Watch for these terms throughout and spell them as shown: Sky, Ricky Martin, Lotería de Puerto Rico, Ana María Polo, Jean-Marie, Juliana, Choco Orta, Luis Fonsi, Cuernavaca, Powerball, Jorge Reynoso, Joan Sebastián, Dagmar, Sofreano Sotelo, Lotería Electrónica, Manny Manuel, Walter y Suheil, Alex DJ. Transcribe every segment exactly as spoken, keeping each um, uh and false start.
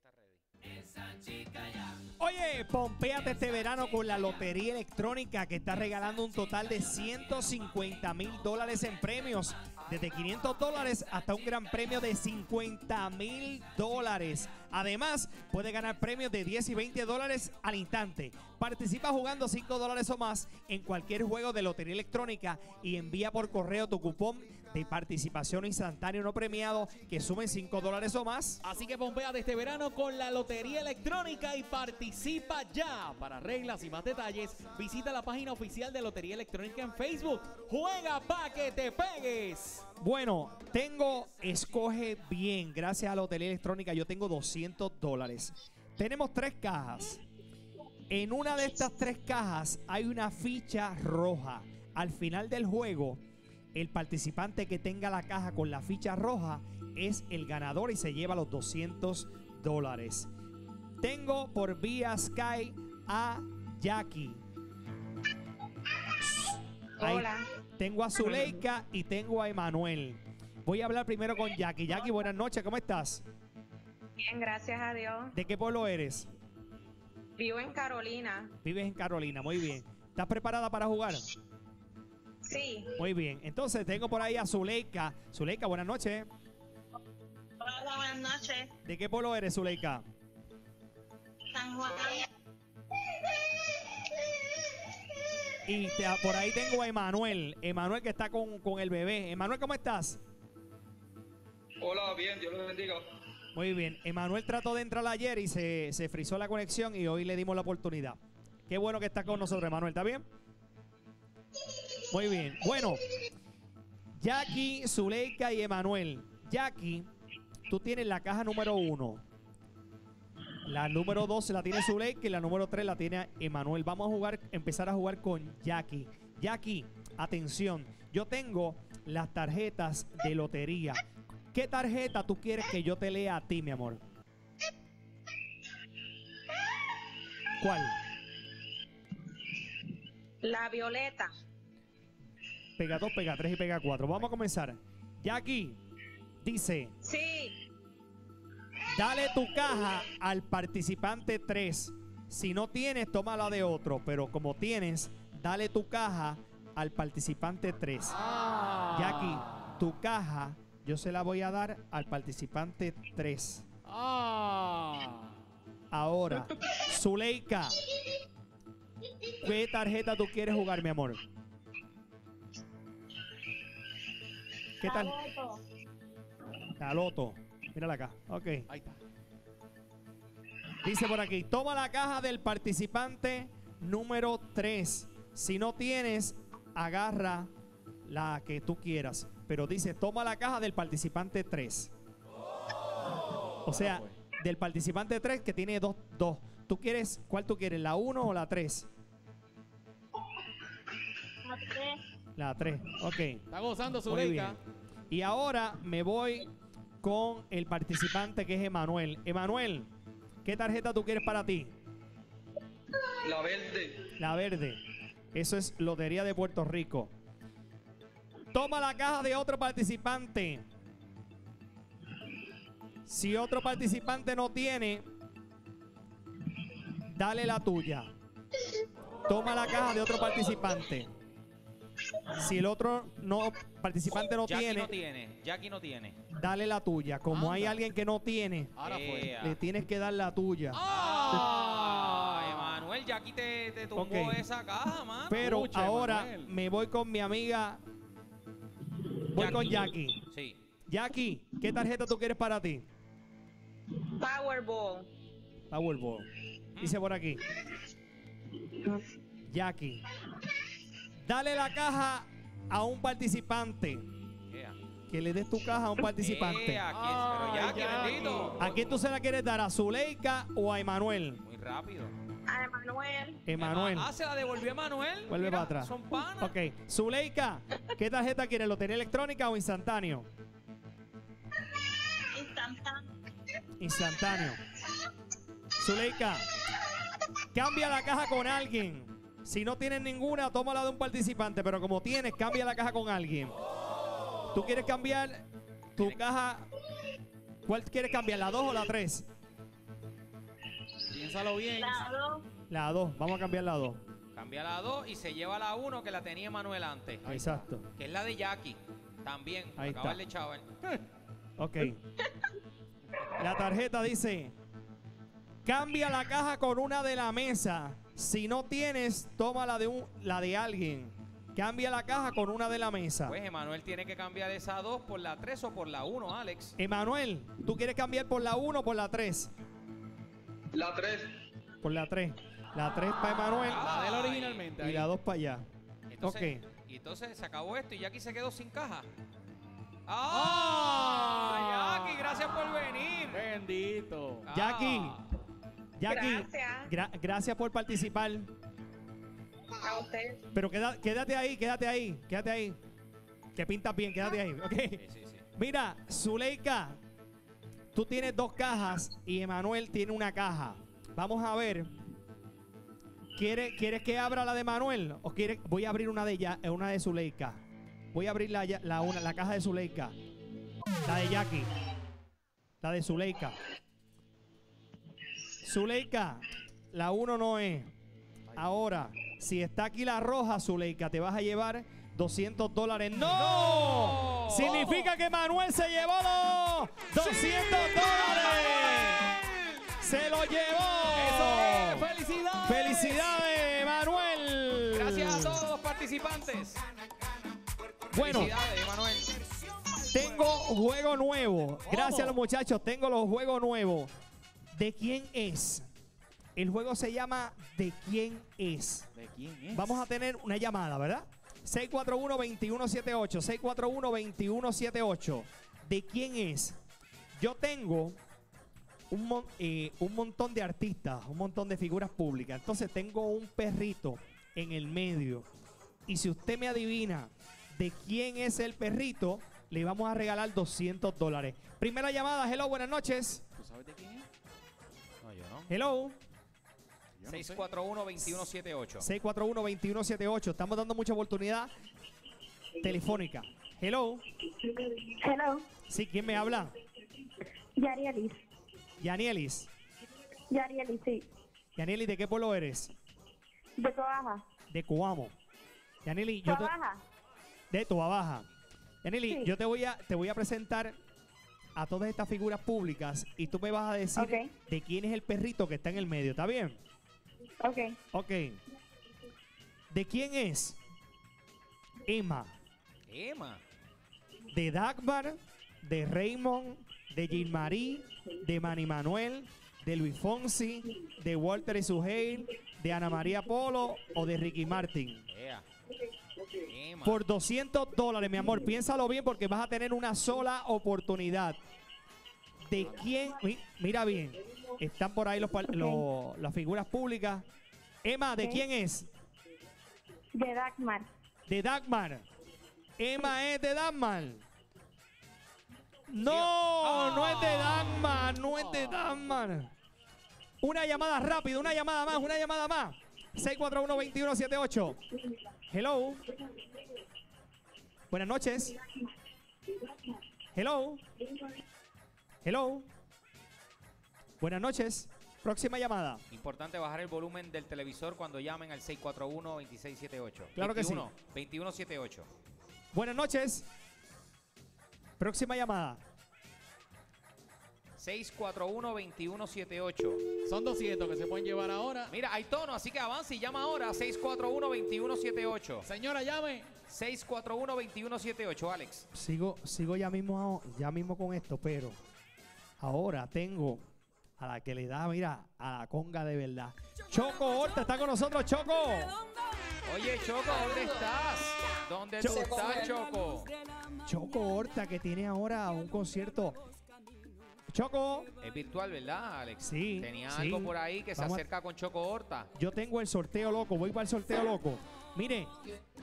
está ready. Esa chica ya. Oye, pompeate este verano con la Lotería Electrónica, que está regalando un total de ciento cincuenta mil dólares en premios, desde quinientos dólares hasta un gran premio de cincuenta mil dólares. Además, puedes ganar premios de diez y veinte dólares al instante. Participa jugando cinco dólares o más en cualquier juego de Lotería Electrónica y envía por correo tu cupón de participación instantáneo no premiado que sumen cinco dólares o más. Así que pompeate este verano con la Lotería Electrónica y participa ya. Para reglas y más detalles, visita la página oficial de Lotería Electrónica en Facebook. ¡Juega pa' que te pegues! Bueno, tengo Escoge Bien. Gracias a la Lotería Electrónica yo tengo doscientos dólares. Tenemos tres cajas. En una de estas tres cajas hay una ficha roja. Al final del juego, el participante que tenga la caja con la ficha roja es el ganador y se lleva los doscientos dólares. Tengo por vía Sky a Jackie. Hola. Ahí tengo a Zuleika y tengo a Emanuel. Voy a hablar primero con Jackie. Jackie, buenas noches, ¿cómo estás? Bien, gracias a Dios. ¿De qué pueblo eres? Vivo en Carolina. Vives en Carolina, muy bien. ¿Estás preparada para jugar? Sí. Muy bien, entonces tengo por ahí a Zuleika. Zuleika, buenas noches. Hola, buenas noches. ¿De qué pueblo eres, Zuleika? San Juan. Y te, por ahí tengo a Emanuel. Emanuel que está con, con el bebé. Emanuel, ¿cómo estás? Hola, bien, Dios los bendiga. Muy bien. Emanuel trató de entrar ayer y se, se frizó la conexión y hoy le dimos la oportunidad. Qué bueno que está con nosotros, Emanuel. ¿Está bien? Muy bien. Bueno, Jackie, Zuleika y Emanuel. Jackie, tú tienes la caja número uno. La número dos la tiene Zuleika y la número tres la tiene Emanuel. Vamos a jugar, empezar a jugar con Jackie. Jackie, atención. Yo tengo las tarjetas de lotería. ¿Qué tarjeta tú quieres que yo te lea a ti, mi amor? ¿Cuál? La violeta. Pega dos, pega tres y pega cuatro. Vamos a comenzar. Jackie, dice... Sí. Dale tu caja al participante tres. Si no tienes, toma la de otro. Pero como tienes, dale tu caja al participante tres. Ah. Jackie, tu caja yo se la voy a dar al participante tres. Ah. Ahora, Zuleika, ¿qué tarjeta tú quieres jugar, mi amor? ¿Qué tal? La Loto. La Loto. Mírala acá. Ok. Ahí está. Dice por aquí, toma la caja del participante número tres. Si no tienes, agarra la que tú quieras. Pero dice, toma la caja del participante tres. Oh. O sea, bueno, pues, del participante tres que tiene dos, dos. ¿Tú quieres, cuál tú quieres, la uno o la tres? La tres. La tres, ok. Está gozando su beca. Y ahora me voy con el participante que es Emanuel. Emanuel, ¿qué tarjeta tú quieres para ti? La verde. La verde. Eso es Lotería de Puerto Rico. Toma la caja de otro participante. Si otro participante no tiene, dale la tuya. Toma la caja de otro participante. Si el otro no, participante no Jackie tiene, no tiene, Jackie no tiene, dale la tuya. Como Anda. Hay alguien que no tiene, ahora eh, le tienes que dar la tuya. ¡Ah! Emanuel, Jackie te, te tumbó okay. esa caja, mano. Pero Pucha, ahora Emanuel. me voy con mi amiga, voy Jackie. con Jackie. Sí. Jackie, ¿qué tarjeta tú quieres para ti? Powerball. Powerball. Mm. Dice por aquí. Jackie, dale la caja a un participante. Yeah. Que le des tu caja a un participante. Yeah, aquí, pero ya, ah, que bendito. ¿A quién tú se la quieres dar? ¿A Zuleika o a Emanuel? Muy rápido. A Emanuel. Emanuel. Ah, se la devolvió Emanuel. Vuelve Mira, para atrás. Son panas. Ok. Zuleika, ¿qué tarjeta quieres? ¿Lotería electrónica o instantáneo? Instantáneo. Instantáneo. Zuleika, cambia la caja con alguien. Si no tienes ninguna, tómala de un participante. Pero como tienes, cambia la caja con alguien. Oh. ¿Tú quieres cambiar tu caja? ¿Cuál quieres cambiar? ¿La dos o la tres? piénsalo bien. La dos. La dos. Vamos a cambiar la dos. Cambia la dos y se lleva la uno que la tenía Manuel antes. Exacto. Que es la de Jackie. También. Ahí está. Acabarle, chaval. Ok. La tarjeta dice: cambia la caja con una de la mesa. Si no tienes, toma la de, un, la de alguien. Cambia la caja con una de la mesa. Pues Emanuel tiene que cambiar esa dos por la tres o por la uno, Alex. Emanuel, ¿tú quieres cambiar por la uno o por la tres? La tres. Por la tres. La tres para Emanuel. La de él originalmente. Y ahí. La dos para allá. Entonces, ok. Y entonces se acabó esto y Jackie se quedó sin caja. ¡Ah! ¡Oh! ¡Oh! Jackie, gracias por venir. Bendito. ¡Ah! Jackie. Jackie. Gracias. Gra gracias por participar. A usted. Pero queda, quédate ahí, quédate ahí, quédate ahí. Que pintas bien, quédate ahí, ¿ok? Sí, sí, sí. Mira, Zuleika, tú tienes dos cajas y Emanuel tiene una caja. Vamos a ver. ¿Quieres, ¿quieres que abra la de Emanuel? ¿O quieres? Voy a abrir una de ya, una de Zuleika. Voy a abrir la, la, una, la caja de Zuleika. La de Jackie. La de Zuleika. Zuleika, la uno no es. Ahora, si está aquí la roja, Zuleika, te vas a llevar doscientos dólares. ¡No! ¡No! Significa que Manuel se llevó los doscientos ¡Sí! dólares. ¡Se lo llevó! ¡Eso es! ¡Felicidades! ¡Felicidades, Manuel! Gracias a todos los participantes. Bueno, felicidades, Manuel. Tengo juego nuevo. Gracias ¿Cómo? a los muchachos. Tengo los juegos nuevos. ¿De quién es? El juego se llama ¿De quién es? ¿De quién es? Vamos a tener una llamada, ¿verdad? seis cuatro uno, dos uno siete ocho. seis cuatro uno, dos uno siete ocho. ¿De quién es? Yo tengo un, mon eh, un montón de artistas, un montón de figuras públicas. Entonces tengo un perrito en el medio. Y si usted me adivina de quién es el perrito, le vamos a regalar doscientos dólares. Primera llamada. Hello, buenas noches. ¿Tú sabes de quién es? No, yo no. Hello. No seis cuatro uno, dos uno siete ocho. seis cuatro uno, dos uno siete ocho. Estamos dando mucha oportunidad telefónica. Hello. Hello. Sí, ¿quién me habla? Yarielis. Yanielis. Yarielis, sí. Yanielis, ¿de qué pueblo eres? De Coabaja. De Coamo. Yanielis, yo Coabaja. Te... De Coabaja. Yanielis, sí. yo te voy, a, te voy a presentar a todas estas figuras públicas y tú me vas a decir okay. de quién es el perrito que está en el medio. ¿Está bien? Ok. Ok. ¿De quién es? Emma. Emma. De Dagmar, de Raymond, de Jean-Marie, de Manny Manuel, de Luis Fonsi, de Walter y Suheil, de Ana María Polo o de Ricky Martin. Yeah. Emma. Por doscientos dólares, mi amor. Piénsalo bien porque vas a tener una sola oportunidad. ¿De quién? Mira bien. Están por ahí los, okay. los, las figuras públicas. Emma, ¿de okay. quién es? De Dagmar. De Dagmar. Emma es de Dagmar. No, oh. no es de Dagmar, no es de Dagmar. Una llamada rápida, una llamada más, una llamada más. seis cuatro uno, dos uno siete ocho. Hello. Buenas noches. Hello. Hello. Buenas noches. Próxima llamada. Importante bajar el volumen del televisor cuando llamen al seis cuatro uno, dos seis siete ocho. Claro veintiuno, que sí. veintiuno setenta y ocho. Buenas noches. Próxima llamada. seis cuatro uno, dos uno siete ocho. Son doscientos que se pueden llevar ahora. Mira, hay tono, así que avance y llama ahora. seis cuatro uno, dos uno siete ocho. Señora, llame. seis cuatro uno, dos uno siete ocho, Alex. Sigo, sigo ya mismo, ya mismo con esto, pero ahora tengo a la que le da, mira, a la conga de verdad. Choco Orta está con nosotros, Choco. Oye, Choco, ¿dónde estás? ¿Dónde tú estás, Choco? Choco Orta, que tiene ahora un concierto. Choco. Es virtual, ¿verdad, Alex? Sí. Tenía sí. algo por ahí que Vamos se acerca a... con Choco Orta. Yo tengo el sorteo loco, voy para el sorteo loco. Mire,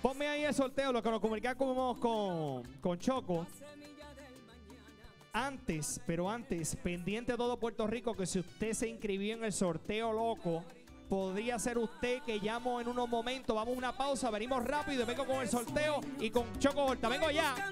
ponme ahí el sorteo, lo que nos comunicamos con, con Choco. Antes, pero antes, pendiente a todo Puerto Rico, que si usted se inscribió en el sorteo loco, podría ser usted que llamo en unos momentos. Vamos a una pausa, venimos rápido, vengo con el sorteo y con Choco Orta. Vengo ya.